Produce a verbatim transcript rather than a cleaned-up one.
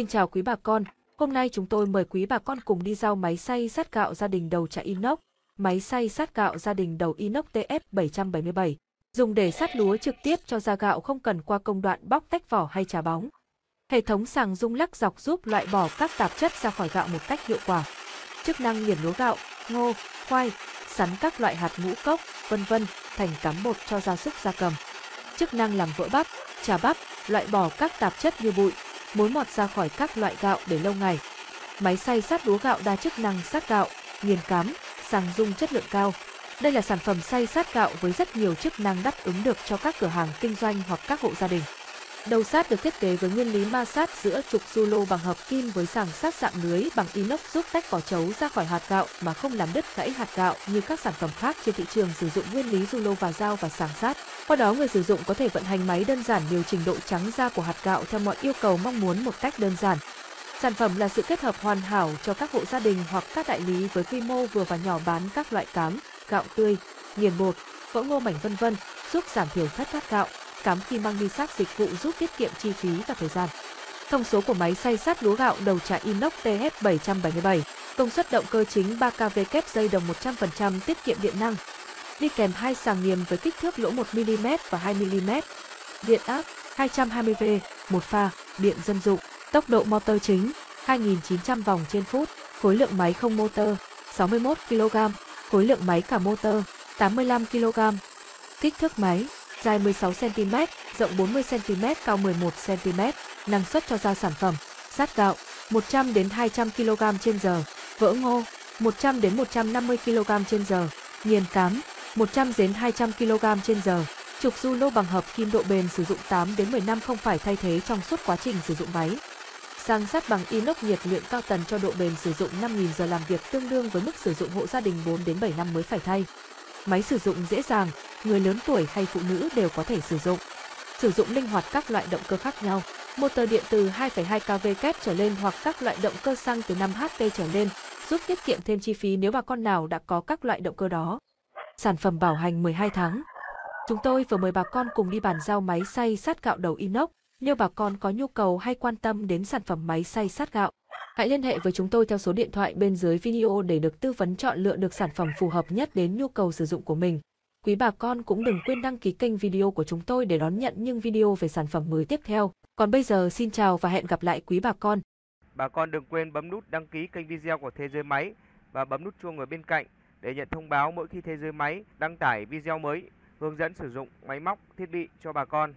Xin chào quý bà con, hôm nay chúng tôi mời quý bà con cùng đi giao máy xay sát gạo gia đình đầu chạy inox. Máy xay sát gạo gia đình đầu inox T F bảy bảy bảy, dùng để sát lúa trực tiếp cho ra gạo không cần qua công đoạn bóc tách vỏ hay chà bóng. Hệ thống sàng rung lắc dọc giúp loại bỏ các tạp chất ra khỏi gạo một cách hiệu quả. Chức năng nghiền lúa gạo, ngô, khoai, sắn các loại hạt ngũ cốc, vân vân thành cám bột cho gia súc gia cầm. Chức năng làm vỡ bắp, chà bắp, loại bỏ các tạp chất như bụi, muối mọt ra khỏi các loại gạo để lâu ngày. Máy xay sát lúa gạo đa chức năng sát gạo, nghiền cám, sàng rung chất lượng cao. Đây là sản phẩm xay sát gạo với rất nhiều chức năng đáp ứng được cho các cửa hàng kinh doanh hoặc các hộ gia đình. Đầu sát được thiết kế với nguyên lý ma sát giữa trục Zulo bằng hợp kim với sàng sát dạng lưới bằng inox giúp tách vỏ trấu ra khỏi hạt gạo mà không làm đứt gãy hạt gạo như các sản phẩm khác trên thị trường sử dụng nguyên lý Zulo và dao và sàng sát. Qua đó người sử dụng có thể vận hành máy đơn giản điều chỉnh độ trắng da của hạt gạo theo mọi yêu cầu mong muốn một cách đơn giản. Sản phẩm là sự kết hợp hoàn hảo cho các hộ gia đình hoặc các đại lý với quy mô vừa và nhỏ bán các loại cám, gạo tươi, nghiền bột, vỡ ngô mảnh vân vân, giúp giảm thiểu thất thoát gạo. Cám khi mang đi sát dịch vụ giúp tiết kiệm chi phí và thời gian. Thông số của máy xay sát lúa gạo đầu trà inox T F bảy bảy bảy, công suất động cơ chính ba ki lô oát kép giây đồng một trăm phần trăm tiết kiệm điện năng. Đi kèm hai sàng nghiền với kích thước lỗ một mi li mét và hai mi li mét. Điện áp hai trăm hai mươi vôn, một pha, điện dân dụng. Tốc độ motor chính hai nghìn chín trăm vòng trên phút. Khối lượng máy không motor sáu mươi mốt ki lô gam, khối lượng máy cả motor tám mươi lăm ki lô gam. Kích thước máy dài mười sáu xăng ti mét, rộng bốn mươi xăng ti mét, cao mười một xăng ti mét, năng suất cho ra sản phẩm sát gạo một trăm đến hai trăm ki lô gam trên giờ, vỡ ngô một trăm đến một trăm năm mươi ki lô gam trên giờ, nghiền cám một trăm đến hai trăm ki lô gam trên giờ. Trục Zulo bằng hợp kim độ bền sử dụng tám đến mười năm không phải thay thế trong suốt quá trình sử dụng máy. Sàng sát bằng inox nhiệt luyện cao tần cho độ bền sử dụng năm nghìn giờ làm việc tương đương với mức sử dụng hộ gia đình bốn đến bảy năm mới phải thay. Máy sử dụng dễ dàng, người lớn tuổi hay phụ nữ đều có thể sử dụng. Sử dụng linh hoạt các loại động cơ khác nhau, motor điện từ hai phẩy hai ki lô oát kép trở lên hoặc các loại động cơ xăng từ năm hp trở lên, giúp tiết kiệm thêm chi phí nếu bà con nào đã có các loại động cơ đó. Sản phẩm bảo hành mười hai tháng. Chúng tôi vừa mời bà con cùng đi bàn giao máy xay sát gạo đầu inox. Nếu bà con có nhu cầu hay quan tâm đến sản phẩm máy xay sát gạo, hãy liên hệ với chúng tôi theo số điện thoại bên dưới video để được tư vấn chọn lựa được sản phẩm phù hợp nhất đến nhu cầu sử dụng của mình. Quý bà con cũng đừng quên đăng ký kênh video của chúng tôi để đón nhận những video về sản phẩm mới tiếp theo. Còn bây giờ xin chào và hẹn gặp lại quý bà con. Bà con đừng quên bấm nút đăng ký kênh video của Thế Giới Máy và bấm nút chuông ở bên cạnh để nhận thông báo mỗi khi Thế Giới Máy đăng tải video mới, hướng dẫn sử dụng máy móc, thiết bị cho bà con.